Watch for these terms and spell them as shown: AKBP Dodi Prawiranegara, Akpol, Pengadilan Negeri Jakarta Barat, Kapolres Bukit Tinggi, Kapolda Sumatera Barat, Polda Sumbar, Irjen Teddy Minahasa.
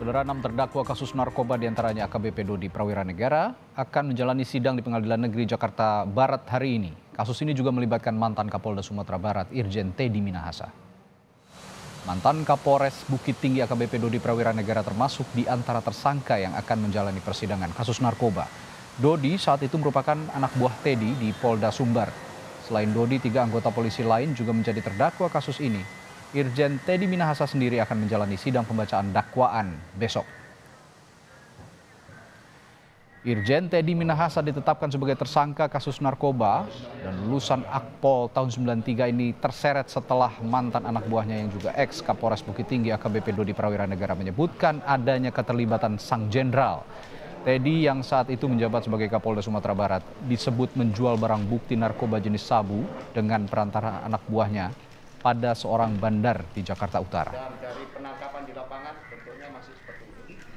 Saudara, 6 terdakwa kasus narkoba diantaranya AKBP Dodi Prawiranegara akan menjalani sidang di Pengadilan Negeri Jakarta Barat hari ini. Kasus ini juga melibatkan mantan Kapolda Sumatera Barat Irjen Teddy Minahasa. Mantan Kapolres Bukit Tinggi AKBP Dodi Prawiranegara termasuk di antara tersangka yang akan menjalani persidangan kasus narkoba. Dodi saat itu merupakan anak buah Teddy di Polda Sumbar. Selain Dodi, 3 anggota polisi lain juga menjadi terdakwa kasus ini. Irjen Teddy Minahasa sendiri akan menjalani sidang pembacaan dakwaan besok. Irjen Teddy Minahasa ditetapkan sebagai tersangka kasus narkoba dan lulusan Akpol tahun 93 ini terseret setelah mantan anak buahnya yang juga ex-Kapolres Bukit Tinggi AKBP Dodi Prawiranegara menyebutkan adanya keterlibatan sang jenderal. Teddy yang saat itu menjabat sebagai Kapolda Sumatera Barat disebut menjual barang bukti narkoba jenis sabu dengan perantara anak buahnya pada seorang bandar di Jakarta Utara. Dari penangkapan di lapangan bentuknya masih seperti ini.